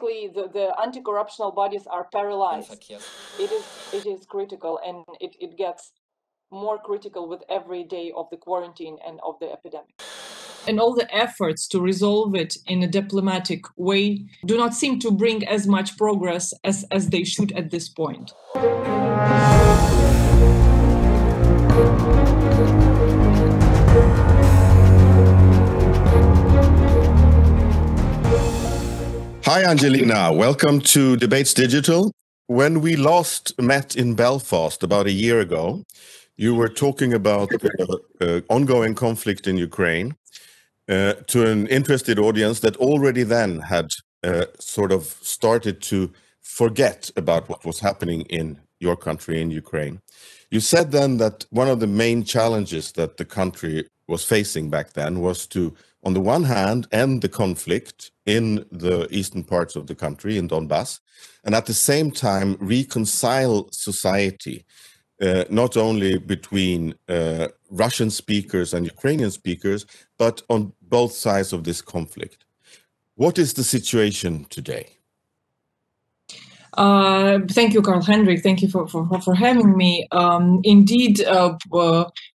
basically the anti-corruptional bodies are paralyzed. It is critical, and it gets more critical with every day of the quarantine and of the epidemic. And all the efforts to resolve it in a diplomatic way do not seem to bring as much progress as they should at this point. Hi, Angelina. Welcome to Debates Digital. When we last met in Belfast about a year ago, you were talking about the ongoing conflict in Ukraine to an interested audience that already then had sort of started to forget about what was happening in your country, in Ukraine. You said then that one of the main challenges that the country was facing back then was to, on the one hand, end the conflict in the eastern parts of the country, in Donbas, and at the same time reconcile society, not only between Russian speakers and Ukrainian speakers, but on both sides of this conflict. What is the situation today? Thank you, Carl Hendrik. Thank you for having me. Indeed,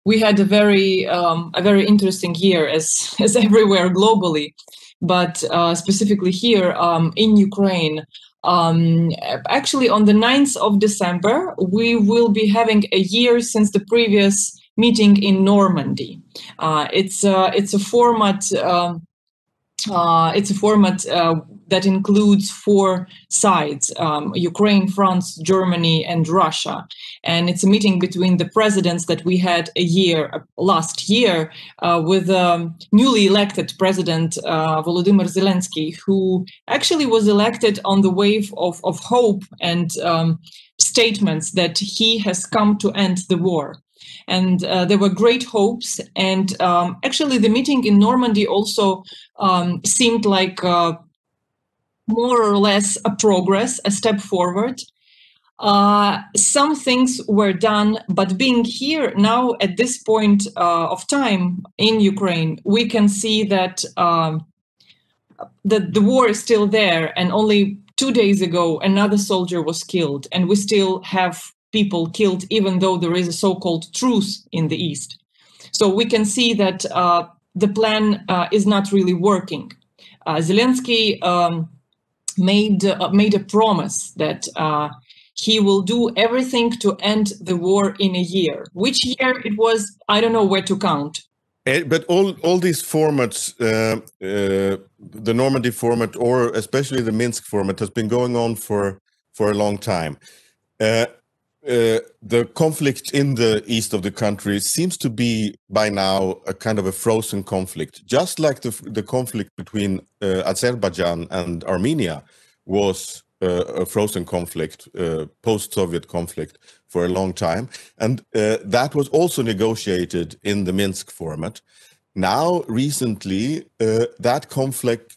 we had a very interesting year, as everywhere globally, but specifically here in Ukraine. Actually, on the 9th of December, we will be having a year since the previous meeting in Normandy. It's a format that includes four sides, Ukraine, France, Germany, and Russia. And it's a meeting between the presidents that we had last year with newly elected president, Volodymyr Zelenskyy, who actually was elected on the wave of hope and statements that he has come to end the war. And there were great hopes. And actually, the meeting in Normandy also seemed like more or less a progress, a step forward. Some things were done, but being here now at this point of time in Ukraine, we can see that the war is still there, and only 2 days ago, another soldier was killed, and we still have people killed, even though there is a so-called truce in the East. So we can see that the plan is not really working. Zelenskyy made a promise that he will do everything to end the war in a year. Which year it was, I don't know where to count. But all these formats, the Normandy format, or especially the Minsk format, has been going on for a long time. The conflict in the east of the country seems to be by now a kind of a frozen conflict, just like the conflict between Azerbaijan and Armenia was a frozen conflict, post-Soviet conflict for a long time. And that was also negotiated in the Minsk format. Now, recently, that conflict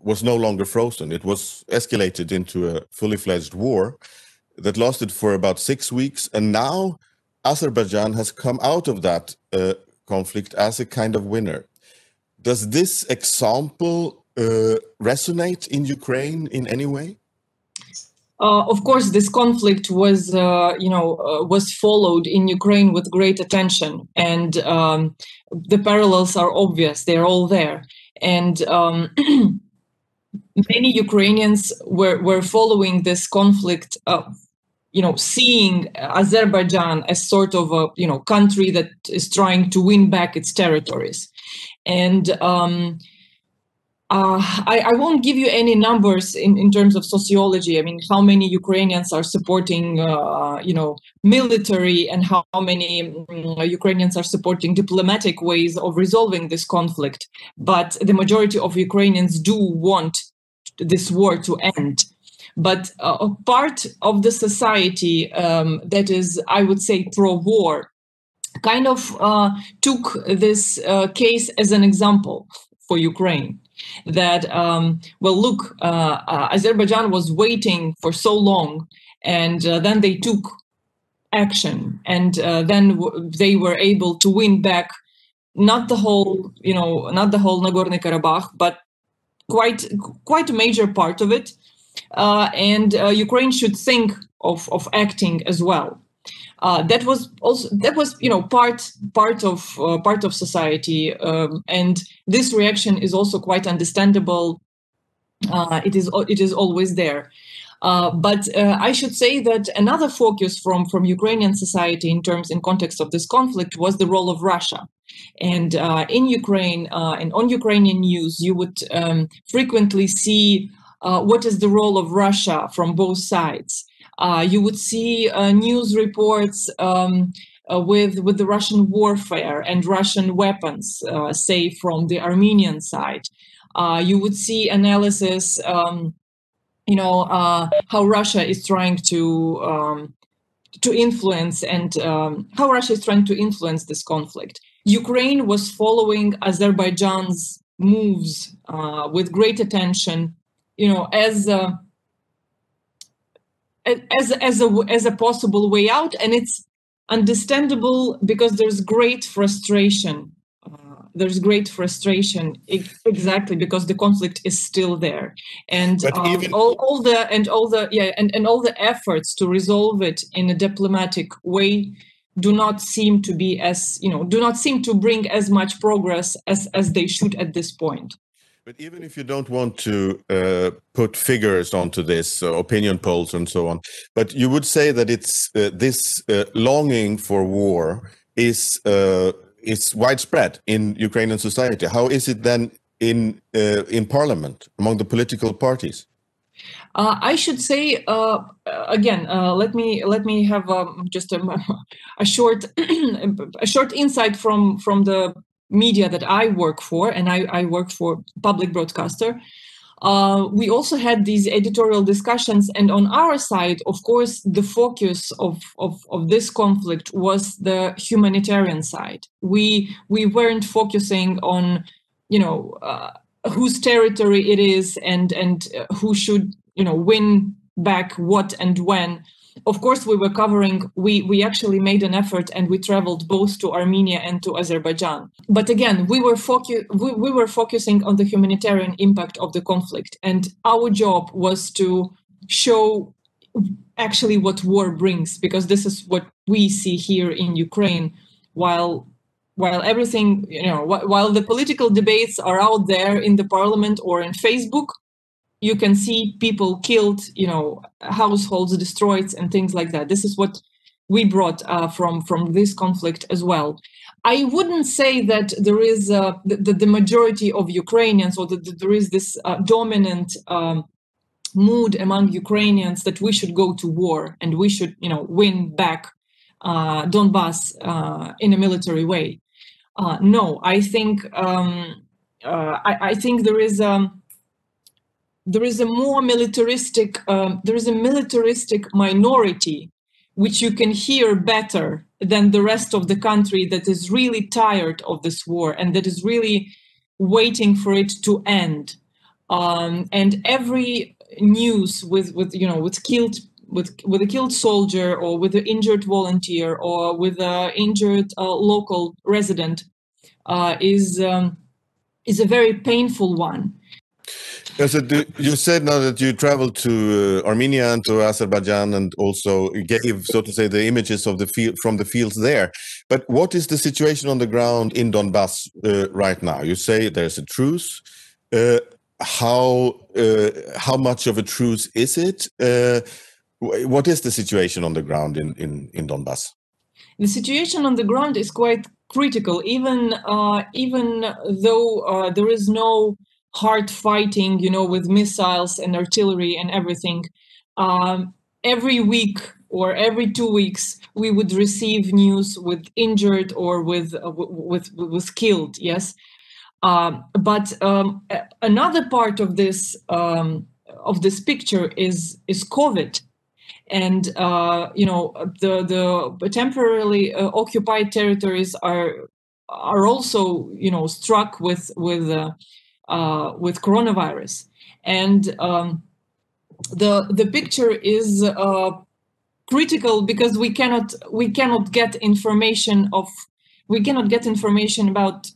was no longer frozen. It was escalated into a fully fledged war that lasted for about 6 weeks. And now Azerbaijan has come out of that conflict as a kind of winner. Does this example resonate in Ukraine in any way? Of course, this conflict was followed in Ukraine with great attention. And the parallels are obvious. They're all there. And many Ukrainians were following this conflict, seeing Azerbaijan as sort of a country that is trying to win back its territories. And I won't give you any numbers in terms of sociology. I mean, how many Ukrainians are supporting, military, and how many Ukrainians are supporting diplomatic ways of resolving this conflict. But the majority of Ukrainians do want this war to end. But a part of the society that is, I would say, pro-war kind of took this case as an example for Ukraine. That, Azerbaijan was waiting for so long, and then they took action, and then they were able to win back not the whole Nagorno-Karabakh, but quite a major part of it. And Ukraine should think of acting as well. That was part of society, and this reaction is also quite understandable. It is always there. But I should say that another focus from Ukrainian society in context of this conflict was the role of Russia. And in Ukraine and on Ukrainian news, you would frequently see what is the role of Russia from both sides. You would see news reports with the Russian warfare and Russian weapons, say from the Armenian side. You would see analysis, how Russia is trying to influence and how Russia is trying to influence this conflict. Ukraine was following Azerbaijan's moves with great attention, as a possible way out, and it's understandable because there's great frustration. Exactly because the conflict is still there, and all the efforts to resolve it in a diplomatic way do not seem to bring as much progress as they should at this point. But even if you don't want to put figures onto this, opinion polls and so on, but you would say that it's this longing for war is widespread in Ukrainian society. How is it then in parliament, among the political parties? I should say let me have just a short insight from the media that I work for, and I work for public broadcaster. We also had these editorial discussions, and on our side, of course, the focus of this conflict was the humanitarian side. We weren't focusing on, whose territory it is and who should, win back what and when. Of course, we were covering, we actually made an effort and we traveled both to Armenia and to Azerbaijan. But again, we were focusing on the humanitarian impact of the conflict. And our job was to show actually what war brings, because this is what we see here in Ukraine. While everything, while the political debates are out there in the parliament or in Facebook, you can see people killed, households destroyed and things like that. This is what we brought from this conflict as well. I wouldn't say that there is the majority of Ukrainians, or that there is this dominant mood among Ukrainians that we should go to war and we should, win back Donbas in a military way. No, I think I think there is there is a militaristic minority, which you can hear better than the rest of the country, that is really tired of this war and that is really waiting for it to end. And every news with a killed soldier, or with an injured volunteer, or with an injured local resident is a very painful one. So you said now that you traveled to Armenia and to Azerbaijan, and also gave, so to say, the images of from the fields there. But what is the situation on the ground in Donbas right now? You say there's a truce. How much of a truce is it? What is the situation on the ground in Donbas? The situation on the ground is quite critical, even though there is no hard fighting, with missiles and artillery and everything. Every week or every 2 weeks, we would receive news with injured or with killed. Yes, but another part of this picture is COVID, and the temporarily occupied territories are also struck with coronavirus, and the picture is critical because we cannot get information about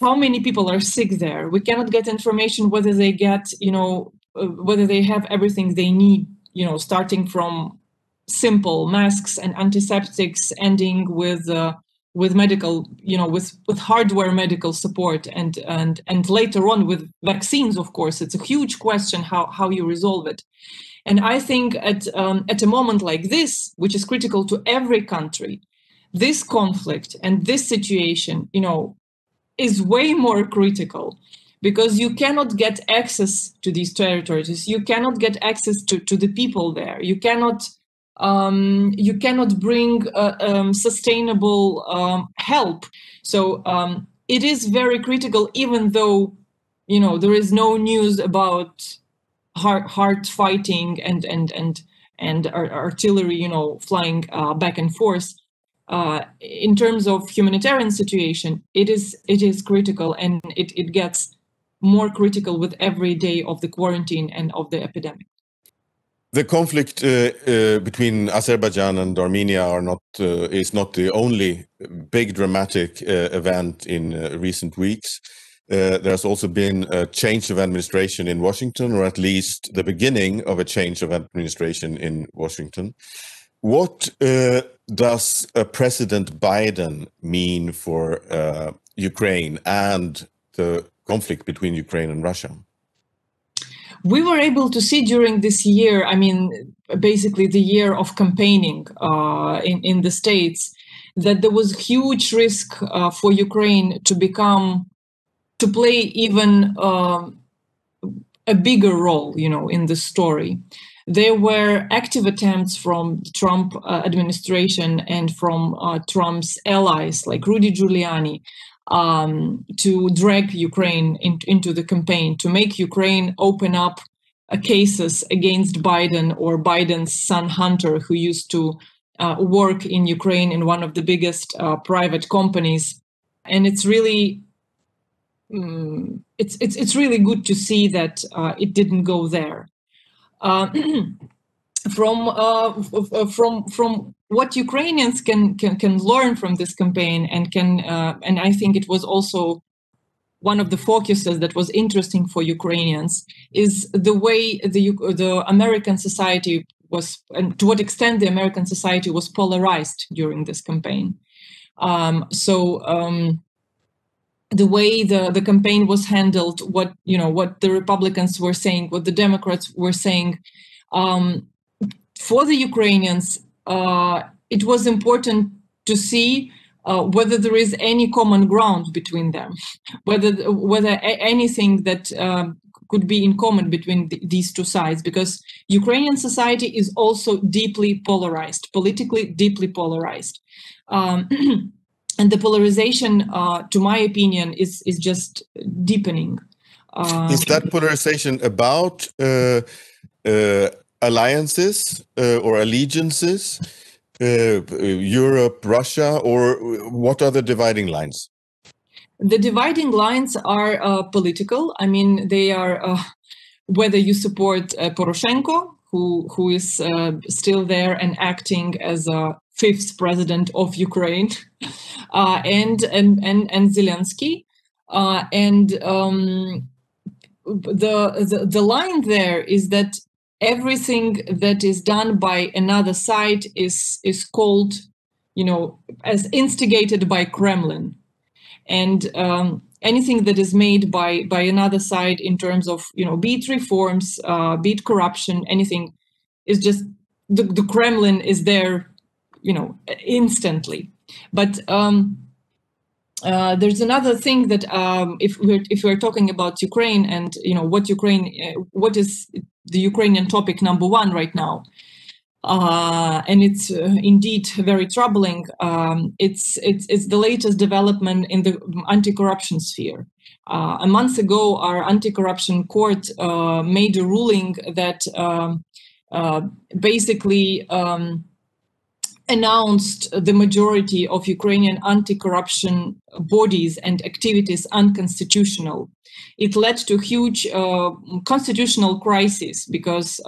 how many people are sick there? We cannot get information whether they get, whether they have everything they need, starting from simple masks and antiseptics, ending with medical, with hardware medical support, and later on with vaccines. Of course, it's a huge question how you resolve it. And I think at a moment like this, which is critical to every country, this conflict and this situation, is way more critical, because you cannot get access to these territories. You cannot get access to the people there. You cannot bring sustainable help. So it is very critical, even though, there is no news about hard fighting and artillery, flying back and forth. In terms of humanitarian situation, it is critical, and it gets more critical with every day of the quarantine and of the epidemic. The conflict between Azerbaijan and Armenia is not the only big dramatic event in recent weeks. There's also been a change of administration in Washington, or at least the beginning of a change of administration in Washington. What does President Biden mean for Ukraine and the conflict between Ukraine and Russia? We were able to see during this year, basically the year of campaigning in the States, that there was huge risk for Ukraine to play even a bigger role, in the story. There were active attempts from the Trump administration and from Trump's allies like Rudy Giuliani to drag Ukraine into the campaign, to make Ukraine open up cases against Biden or Biden's son Hunter, who used to work in Ukraine in one of the biggest private companies. And it's really good to see that it didn't go there. From what Ukrainians can learn from this campaign, and I think it was also one of the focuses that was interesting for Ukrainians, is the way the American society was, and to what extent the American society was polarized during this campaign. The way the campaign was handled, what the Republicans were saying, what the Democrats were saying. For the Ukrainians, it was important to see whether there is any common ground between them, whether anything that could be in common between these two sides, because Ukrainian society is also deeply polarized, politically deeply polarized. And the polarization, to my opinion, is just deepening. Is that polarization about alliances or allegiances, Europe, Russia, or what are the dividing lines? The dividing lines are political. They are whether you support Poroshenko, who is still there and acting as a fifth president of Ukraine, and Zelensky, the line there is that everything that is done by another side is called, as instigated by Kremlin, and anything that is made by another side in terms of be it reforms, be it corruption, anything, is just the Kremlin is there. Instantly. But there's another thing that if we're talking about Ukraine and what is the Ukrainian topic number one right now, and it's indeed very troubling. It's the latest development in the anti-corruption sphere. A month ago, our anti-corruption court made a ruling that basically announced the majority of Ukrainian anti-corruption bodies and activities unconstitutional. It led to huge constitutional crisis, because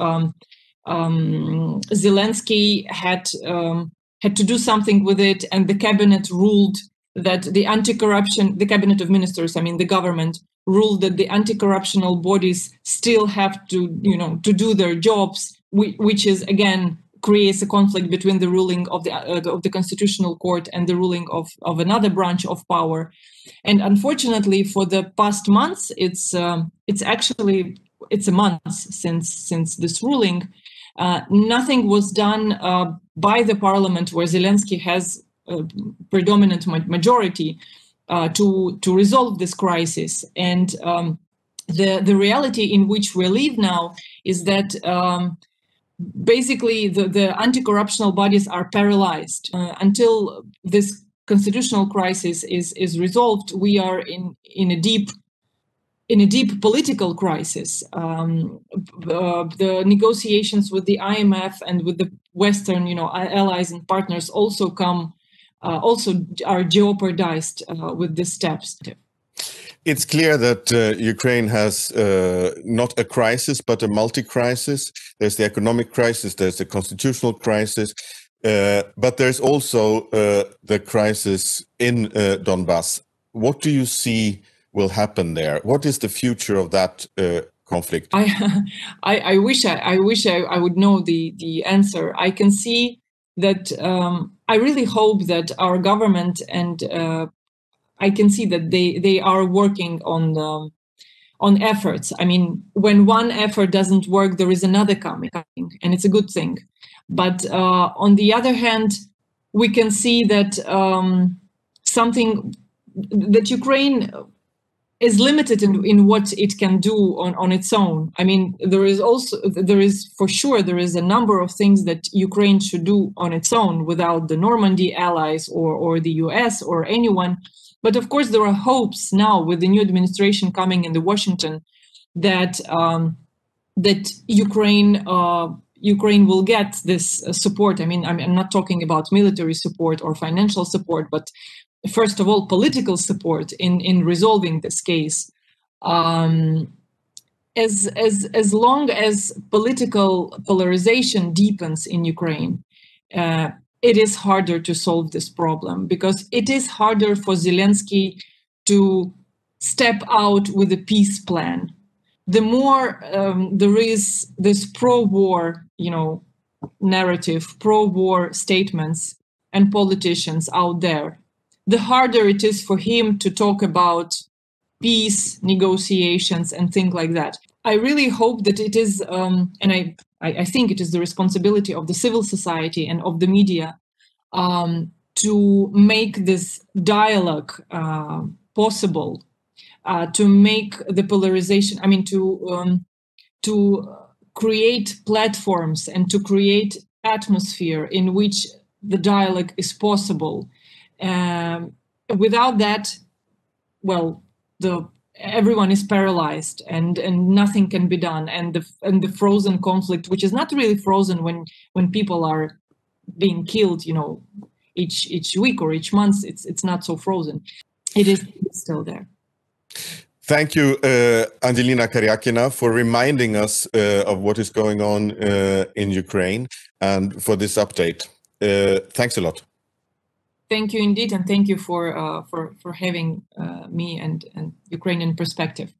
Zelensky had to do something with it, and the cabinet ruled that the anti-corruption, the cabinet of ministers, I mean, the government ruled that the anti-corruptional bodies still have to, you know, to do their jobs, which is, again, creates a conflict between the ruling of the Constitutional Court and the ruling of another branch of power. And unfortunately, for the past months, it's a month since this ruling. Nothing was done by the parliament, where Zelensky has a predominant majority, to resolve this crisis. And the reality in which we live now is that basically the anti-corruptional bodies are paralyzed until this constitutional crisis is resolved. We are in a deep political crisis. The negotiations with the IMF and with the Western, allies and partners also are jeopardized with these steps. It's clear that Ukraine has not a crisis, but a multi-crisis. There's the economic crisis, there's the constitutional crisis, but there's also the crisis in Donbas. What do you see will happen there? What is the future of that conflict? I wish I would know the answer. I can see that I really hope that our government and I can see that they are working on efforts. I mean, when one effort doesn't work, there is another coming, and it's a good thing. But on the other hand, we can see that Ukraine is limited in what it can do on its own. I mean, there is a number of things that Ukraine should do on its own without the Normandy allies or the US or anyone. But of course, there are hopes now with the new administration coming into Washington that Ukraine will get this support. I mean, I'm not talking about military support or financial support, but first of all, political support in resolving this case. As long as political polarization deepens in Ukraine, it is harder to solve this problem, because it is harder for Zelensky to step out with a peace plan. The more there is this pro-war, narrative, pro-war statements and politicians out there, the harder it is for him to talk about peace negotiations and things like that. I really hope that it is, and I think it is the responsibility of the civil society and of the media to make this dialogue possible, to make the polarization, to create platforms and to create atmosphere in which the dialogue is possible. Without that, well, everyone is paralyzed and nothing can be done. And the frozen conflict, which is not really frozen when people are being killed, each week or each month, it's not so frozen. It is still there. Thank you, Angelina Kariakina, for reminding us of what is going on in Ukraine and for this update. Thanks a lot. Thank you indeed, and thank you for having me and Ukrainian perspective.